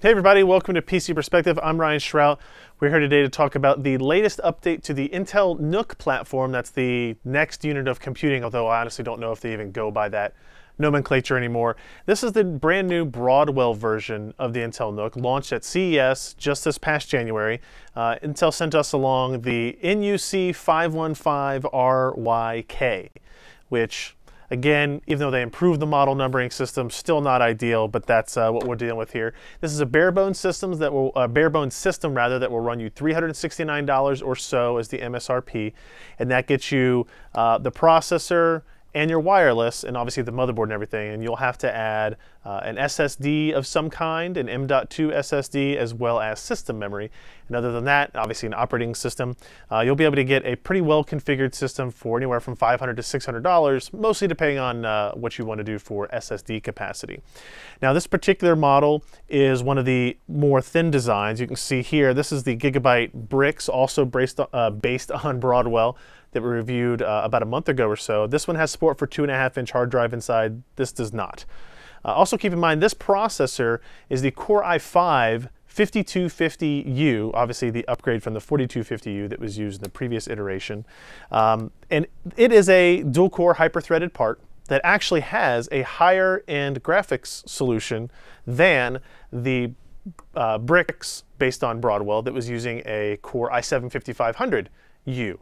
Hey everybody, welcome to PC Perspective. I'm Ryan Schrout. We're here today to talk about the latest update to the Intel NUC platform. That's the next unit of computing, although I honestly don't know if they even go by that nomenclature anymore. This is the brand new Broadwell version of the Intel NUC, launched at CES just this past January. Intel sent us along the NUC5i5-RYK, which, again, even though they improved the model numbering system, still not ideal, but that's what we're dealing with here. This is a bare bones system that will run you $369 or so as the MSRP, and that gets you the processor and your wireless, and obviously the motherboard and everything. And you'll have to add an SSD of some kind, an M.2 SSD, as well as system memory. And other than that, obviously an operating system. You'll be able to get a pretty well-configured system for anywhere from $500 to $600, mostly depending on what you want to do for SSD capacity. Now, this particular model is one of the more thin designs. You can see here, this is the Gigabyte Brix, also based on Broadwell, that we reviewed about a month ago or so. This one has support for 2.5-inch hard drive inside. This does not. Also keep in mind, this processor is the Core i5-5250U, obviously the upgrade from the 4250U that was used in the previous iteration. And it is a dual-core hyper-threaded part that actually has a higher-end graphics solution than the Brix based on Broadwell that was using a Core i7-5500U.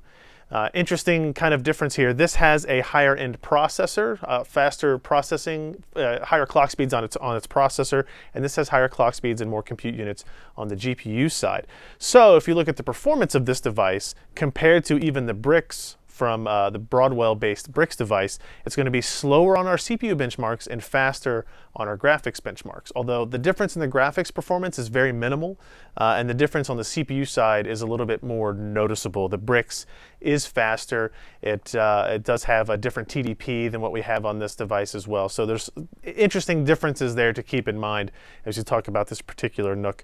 Interesting kind of difference here. This has a higher end processor, faster processing, higher clock speeds on its processor, and this has higher clock speeds and more compute units on the GPU side. So if you look at the performance of this device compared to even the Brix from the Broadwell-based Brix device, it's going to be slower on our CPU benchmarks and faster on our graphics benchmarks. Although the difference in the graphics performance is very minimal, and the difference on the CPU side is a little bit more noticeable. The Brix is faster. It does have a different TDP than what we have on this device as well. So there's interesting differences there to keep in mind as you talk about this particular NUC.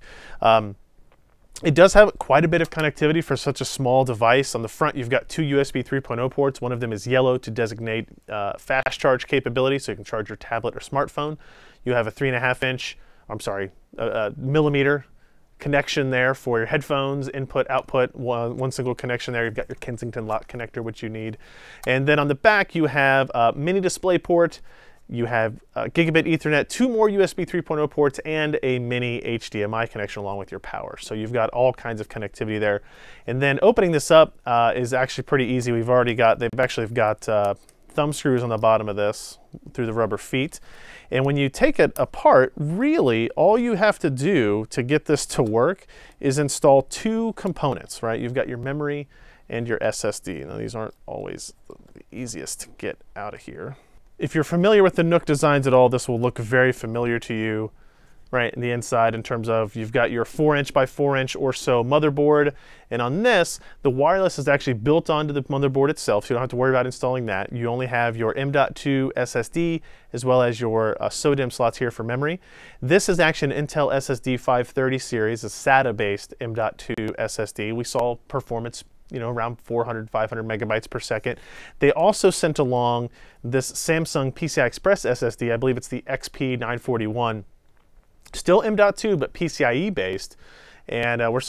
It does have quite a bit of connectivity for such a small device. On the front, you've got two USB 3.0 ports. One of them is yellow to designate fast charge capability, so you can charge your tablet or smartphone. You have a 3.5 millimeter connection there for your headphones, input, output, one single connection there. You've got your Kensington lock connector, which you need. And then on the back, you have a mini display port. You have gigabit Ethernet, two more USB 3.0 ports, and a mini HDMI connection along with your power. So you've got all kinds of connectivity there. And then opening this up is actually pretty easy. They've actually got thumb screws on the bottom of this through the rubber feet. And when you take it apart, really all you have to do to get this to work is install two components, right? You've got your memory and your SSD. Now, these aren't always the easiest to get out of here. If you're familiar with the NUC designs at all, this will look very familiar to you, right, in the inside, in terms of you've got your 4-inch by 4-inch or so motherboard. And on this, the wireless is actually built onto the motherboard itself, so you don't have to worry about installing that. You only have your M.2 SSD as well as your SODIMM slots here for memory. This is actually an Intel SSD 530 series, a SATA-based M.2 SSD. We saw performance, you know, around 400, 500 megabytes per second. They also sent along this Samsung PCI Express SSD. I believe it's the XP941. Still M.2, but PCIe based. And we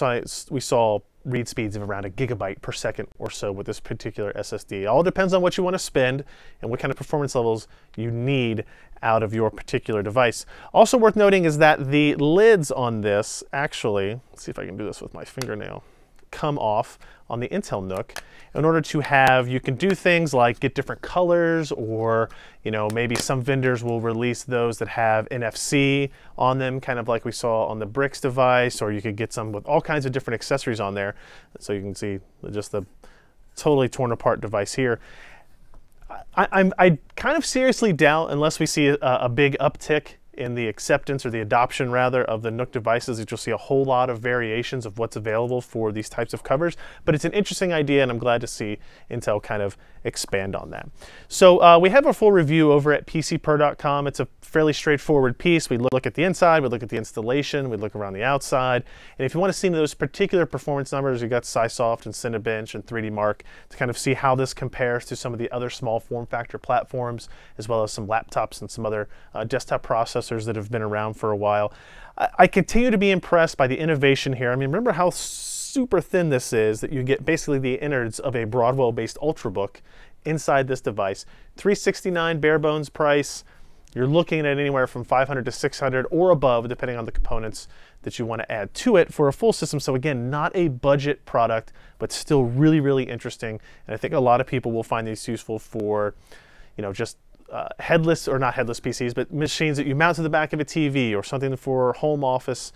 saw read speeds of around 1 gigabyte per second or so with this particular SSD. It all depends on what you want to spend and what kind of performance levels you need out of your particular device. Also worth noting is that the lids on this actually, let's see if I can do this with my fingernail, come off on the Intel NUC in order to have, you can do things like get different colors, or, you know, maybe some vendors will release those that have NFC on them, kind of like we saw on the Brix device, or you could get some with all kinds of different accessories on there. So you can see just the totally torn apart device here. I kind of seriously doubt, unless we see a big uptick in the acceptance, or the adoption rather, of the NUC devices, that you'll see a whole lot of variations of what's available for these types of covers. But it's an interesting idea, and I'm glad to see Intel kind of expand on that. So we have a full review over at PCper.com. It's a fairly straightforward piece. We look at the inside, we look at the installation, we look around the outside. And if you want to see those particular performance numbers, you've got SciSoft and Cinebench and 3D Mark to kind of see how this compares to some of the other small form factor platforms, as well as some laptops and some other desktop processors processors that have been around for a while. I continue to be impressed by the innovation here. I mean, remember how super thin this is, that you get basically the innards of a Broadwell-based Ultrabook inside this device. $369 bare bones price. You're looking at anywhere from $500 to $600 or above, depending on the components that you want to add to it for a full system. So again, not a budget product, but still really, really interesting. And I think a lot of people will find these useful for, you know, just headless, or not headless PCs, but machines that you mount to the back of a TV or something for home office,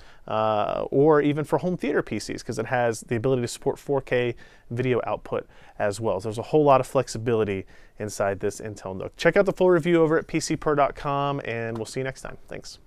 or even for home theater PCs, because it has the ability to support 4K video output as well. So there's a whole lot of flexibility inside this Intel NUC. Check out the full review over at PCper.com, and we'll see you next time. Thanks.